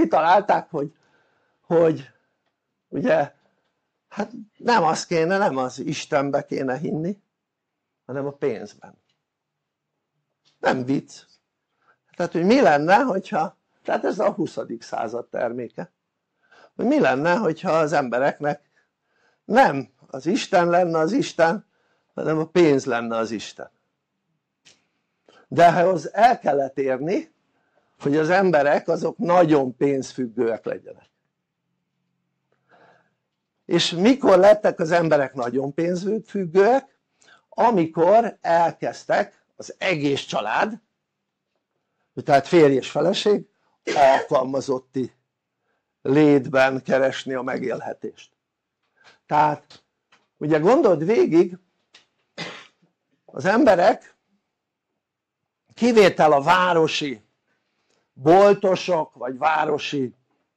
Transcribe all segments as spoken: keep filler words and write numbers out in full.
kitalálták, hogy, hogy ugye hát nem az kéne, nem az Istenbe kéne hinni, hanem a pénzben. Nem vicc. Tehát, hogy mi lenne, hogyha, tehát ez a huszadik század terméke, hogy mi lenne, hogyha az embereknek nem az Isten lenne az Isten, hanem a pénz lenne az Isten. De ahhoz el kellett érni, hogy az emberek azok nagyon pénzfüggőek legyenek. És mikor lettek az emberek nagyon pénzfüggőek? Amikor elkezdtek az egész család, tehát férj és feleség, alkalmazotti létben keresni a megélhetést. Tehát ugye gondold végig, az emberek, kivétel a városi boltosok, vagy városi,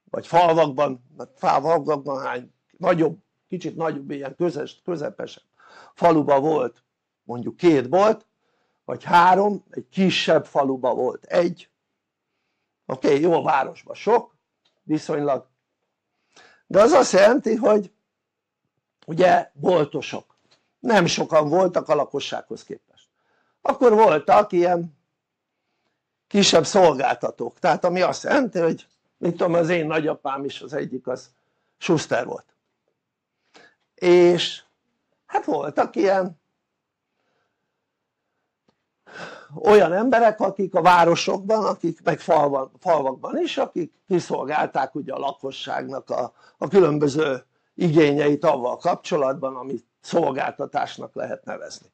vagy falvakban, falvakban hány nagyobb, kicsit nagyobb, ilyen közes, közepesebb faluba volt mondjuk két bolt, vagy három, egy kisebb faluba volt egy, oké, okay, jó, városban sok, viszonylag, de az azt jelenti, hogy ugye boltosok, nem sokan voltak a lakossághoz képest. Akkor voltak ilyen kisebb szolgáltatók, tehát ami azt jelenti, hogy mit tudom, az én nagyapám is az egyik, az Schuster volt. És hát voltak ilyen olyan emberek, akik a városokban, akik meg falva, falvakban is, akik kiszolgálták ugye a lakosságnak a, a különböző igényeit avval kapcsolatban, amit szolgáltatásnak lehet nevezni.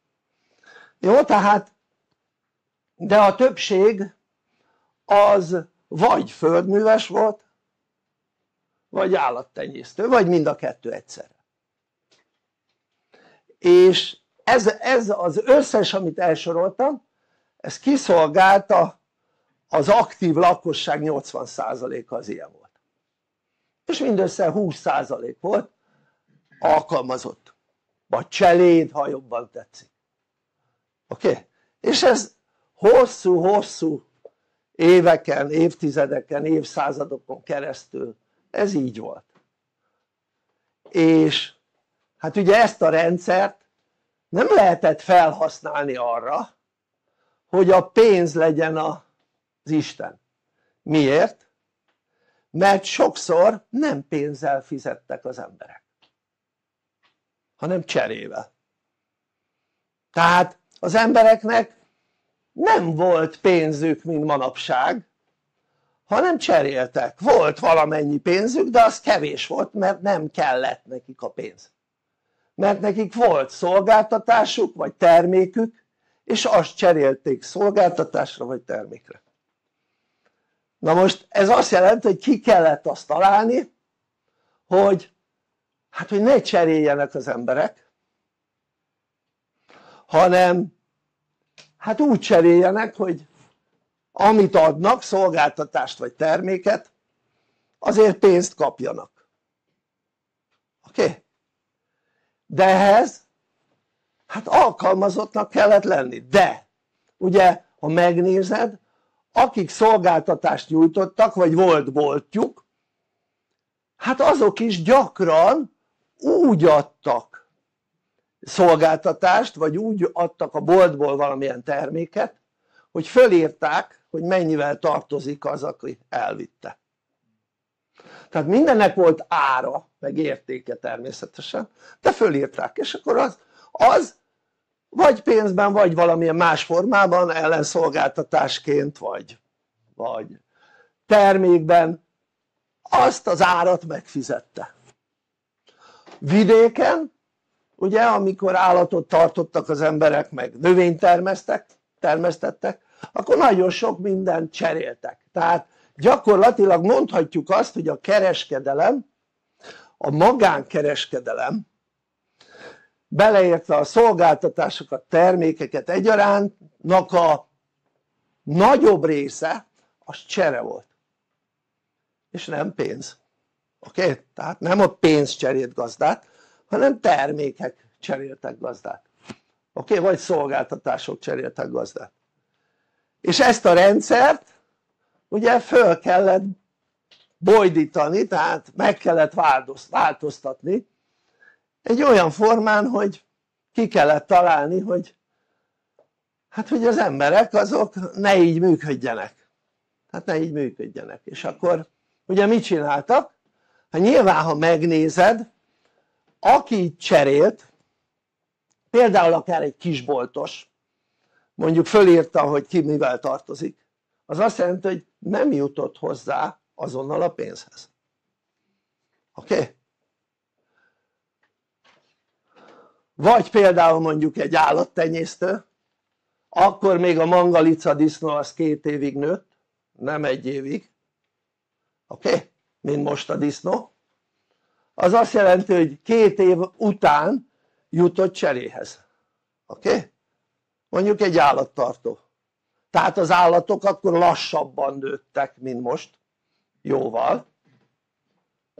Jó, tehát de a többség az vagy földműves volt, vagy állattenyésztő, vagy mind a kettő egyszerre. És ez, ez az összes, amit elsoroltam, ez kiszolgálta az aktív lakosság nyolcvan százaléka az ilyen volt. És mindössze húsz százalék volt alkalmazott, vagy cseléd, ha jobban tetszik. Oké? Okay? És ez hosszú-hosszú éveken, évtizedeken, évszázadokon keresztül ez így volt. És hát ugye ezt a rendszert nem lehetett felhasználni arra, hogy a pénz legyen az Isten. Miért? Mert sokszor nem pénzzel fizettek az emberek, hanem cserével. Tehát az embereknek nem volt pénzük, mint manapság, hanem cseréltek. Volt valamennyi pénzük, de az kevés volt, mert nem kellett nekik a pénz. Mert nekik volt szolgáltatásuk, vagy termékük, és azt cserélték szolgáltatásra, vagy termékre. Na most ez azt jelenti, hogy ki kellett azt találni, hogy hát hogy ne cseréljenek az emberek, hanem hát úgy cseréljenek, hogy amit adnak, szolgáltatást vagy terméket, azért pénzt kapjanak. Oké? Okay? De ehhez hát alkalmazottnak kellett lenni. De ugye, ha megnézed, akik szolgáltatást nyújtottak, vagy volt boltjuk, hát azok is gyakran úgy adtak szolgáltatást, vagy úgy adtak a boltból valamilyen terméket, hogy fölírták, hogy mennyivel tartozik az, aki elvitte. Tehát mindennek volt ára, meg értéke természetesen, de fölírták, és akkor az, az vagy pénzben, vagy valamilyen más formában, ellenszolgáltatásként, vagy, vagy termékben, azt az árat megfizette. Vidéken, ugye, amikor állatot tartottak az emberek, meg növényt termesztettek, akkor nagyon sok mindent cseréltek. Tehát gyakorlatilag mondhatjuk azt, hogy a kereskedelem, a magánkereskedelem, beleértve a szolgáltatásokat, termékeket egyarántnak a nagyobb része, az csere volt. És nem pénz. Oké? Okay? Tehát nem a pénz cserélt gazdát, hanem termékek cseréltek gazdát. Oké? Okay? Vagy szolgáltatások cseréltek gazdát. És ezt a rendszert ugye föl kellett bojdítani, tehát meg kellett változtatni egy olyan formán, hogy ki kellett találni, hogy hát hogy az emberek azok ne így működjenek, hát ne így működjenek. És akkor ugye mit csináltak? Hát nyilván, ha megnézed, aki cserélt, például akár egy kisboltos, mondjuk fölírta, hogy ki mivel tartozik, az azt jelenti, hogy nem jutott hozzá azonnal a pénzhez. Oké? Okay? Vagy például mondjuk egy állattenyésztő, akkor még a mangalica disznó az két évig nőtt, nem egy évig, oké? Okay? Mint most a disznó. Az azt jelenti, hogy két év után jutott cseréhez, oké? Okay? Mondjuk egy állattartó, tehát az állatok akkor lassabban nőttek, mint most, jóval,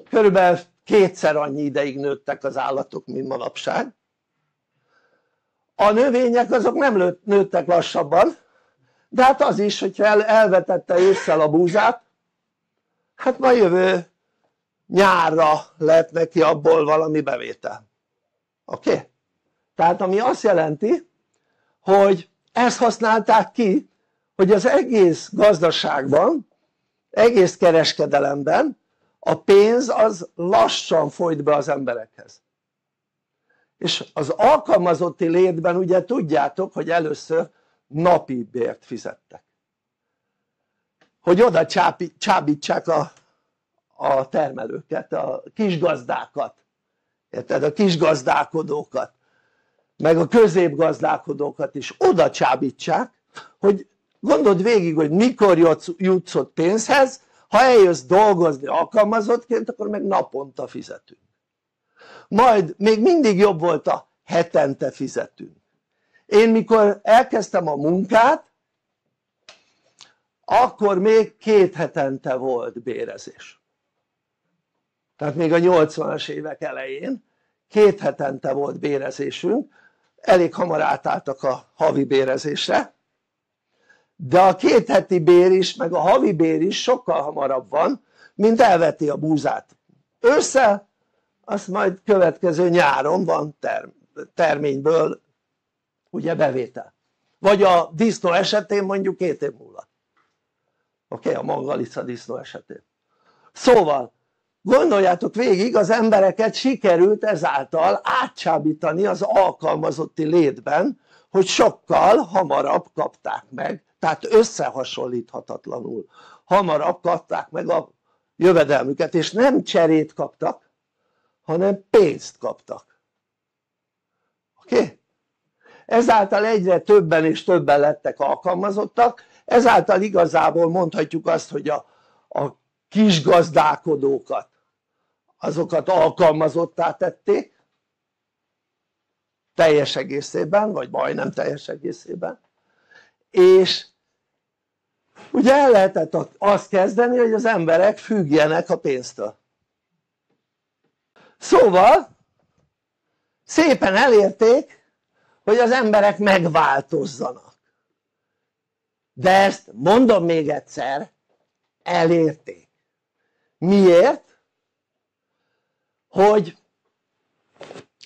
körülbelül kétszer annyi ideig nőttek az állatok, mint manapság. A növények azok nem nőttek lassabban, de hát az is, hogyha elvetette ősszel a búzát, hát ma jövő nyárra lehet neki abból valami bevétel, oké? Okay? Tehát ami azt jelenti, hogy ezt használták ki, hogy az egész gazdaságban, egész kereskedelemben a pénz az lassan folyt be az emberekhez. És az alkalmazotti létben ugye tudjátok, hogy először napi bért fizettek, hogy oda csábítsák a, a termelőket, a kisgazdákat, érted? A kisgazdálkodókat, meg a középgazdálkodókat is oda csábítsák, hogy gondold végig, hogy mikor jutsz ott pénzhez, ha eljössz dolgozni alkalmazottként, akkor meg naponta fizetünk. Majd még mindig jobb volt a hetente fizetünk. Én mikor elkezdtem a munkát, akkor még két hetente volt bérezés. Tehát még a nyolcvanas évek elején két hetente volt bérezésünk, elég hamar átálltak a havi bérezésre, de a két heti bér is, meg a havi bér is sokkal hamarabb van, mint elveti a búzát ősszel, azt majd következő nyáron van term terményből ugye bevétel, vagy a disznó esetén mondjuk két év múlva, oké, okay, a mangalica disznó esetén. Szóval gondoljátok végig, az embereket sikerült ezáltal átcsábítani az alkalmazotti létben, hogy sokkal hamarabb kapták meg, tehát összehasonlíthatatlanul hamarabb kapták meg a jövedelmüket, és nem cserét kaptak, hanem pénzt kaptak, oké? Okay? Ezáltal egyre többen és többen lettek alkalmazottak, ezáltal igazából mondhatjuk azt, hogy a, a kis gazdálkodókat, azokat alkalmazottá tették, teljes egészében, vagy majdnem teljes egészében, és ugye el lehetett azt kezdeni, hogy az emberek függjenek a pénztől. Szóval szépen elérték, hogy az emberek megváltozzanak. De ezt mondom még egyszer, elérték. Miért? Hogy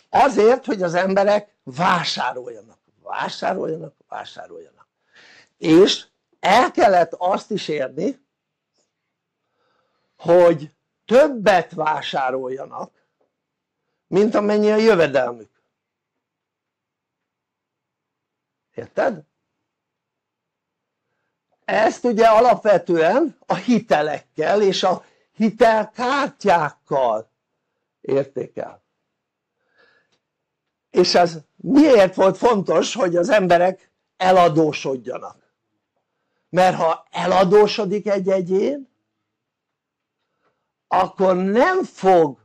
azért, hogy az emberek vásároljanak, vásároljanak, vásároljanak. És el kellett azt is érni, hogy többet vásároljanak, mint amennyi a jövedelmük. Érted? Ezt ugye alapvetően a hitelekkel és a hitelkártyákkal érték el. És ez miért volt fontos, hogy az emberek eladósodjanak? Mert ha eladósodik egy egyén, akkor nem fog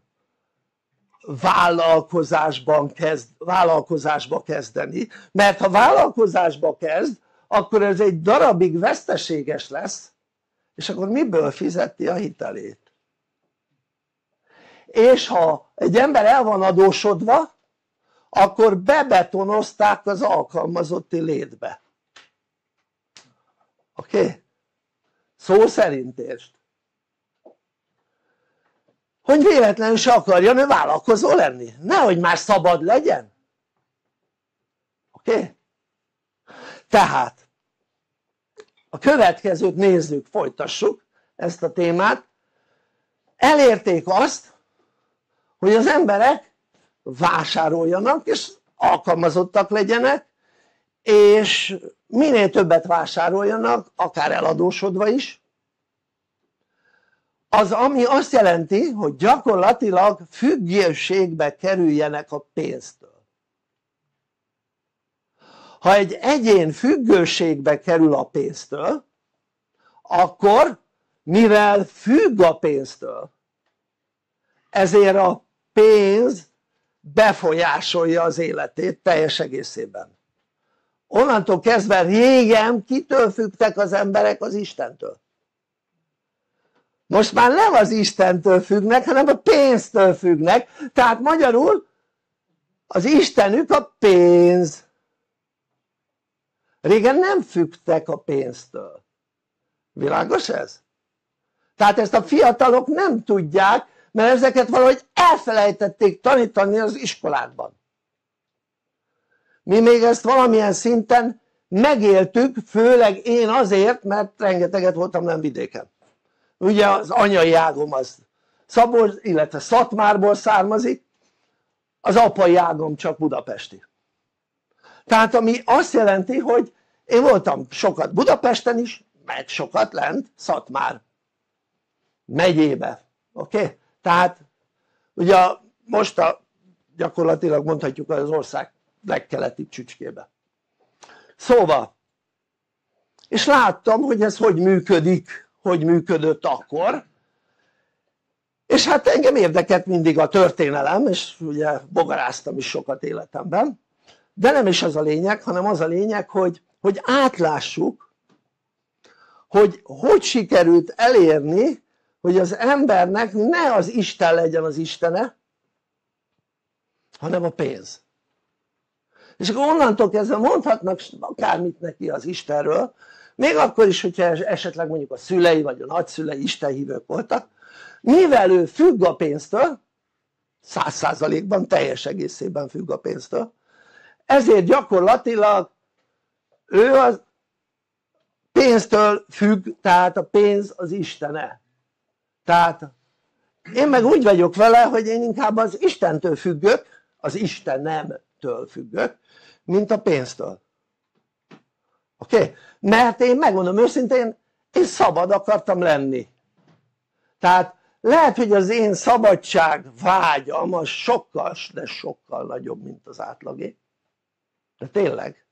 vállalkozásban kezd, vállalkozásba kezdeni, mert ha vállalkozásba kezd, akkor ez egy darabig veszteséges lesz, és akkor miből fizeti a hitelét? És ha egy ember el van adósodva, akkor bebetonozták az alkalmazotti létbe, oké? Okay? Szó szerint értsd. hogy véletlenül se akarjon ő vállalkozó lenni, nehogy már szabad legyen. Oké? Okay? Tehát a következőt nézzük, folytassuk ezt a témát. Elérték azt, hogy az emberek vásároljanak és alkalmazottak legyenek, és minél többet vásároljanak, akár eladósodva is, az ami azt jelenti, hogy gyakorlatilag függőségbe kerüljenek a pénztől. Ha egy egyén függőségbe kerül a pénztől, akkor mivel függ a pénztől, ezért a pénz befolyásolja az életét teljes egészében. Onnantól kezdve régen kitől függtek az emberek? Az Istentől. Most már nem az Istentől függnek, hanem a pénztől függnek, tehát magyarul az Istenük a pénz. Régen nem függtek a pénztől. Világos ez? Tehát ezt a fiatalok nem tudják, mert ezeket valahogy elfelejtették tanítani az iskolákban. Mi még ezt valamilyen szinten megéltük, főleg én azért, mert rengeteget voltam nem vidéken. Ugye az anyai ágom az Szabolcs, illetve Szatmárból származik, az apai ágom csak budapesti. Tehát ami azt jelenti, hogy én voltam sokat Budapesten is, meg sokat lent Szatmár megyébe. Oké? Okay? Tehát ugye most a, gyakorlatilag mondhatjuk az ország legkeleti csücskébe. Szóval, és láttam, hogy ez hogy működik, hogy működött akkor, és hát engem érdekelt mindig a történelem, és ugye bogaráztam is sokat életemben, de nem is az a lényeg, hanem az a lényeg, hogy, hogy átlássuk, hogy hogy sikerült elérni, hogy az embernek ne az Isten legyen az istene, hanem a pénz. És akkor onnantól kezdve mondhatnak akármit neki az Istenről, még akkor is, hogyha esetleg mondjuk a szülei vagy a nagyszülei istenhívők voltak, mivel ő függ a pénztől, száz százalékban, teljes egészében függ a pénztől, ezért gyakorlatilag ő a pénztől függ, tehát a pénz az istene. Tehát én meg úgy vagyok vele, hogy én inkább az Istentől függök, az Istenemtől függök, mint a pénztől. Oké? Okay? Mert én megmondom őszintén, én szabad akartam lenni. Tehát lehet, hogy az én szabadság vágyam az sokkal, de sokkal nagyobb, mint az átlagé. De tényleg.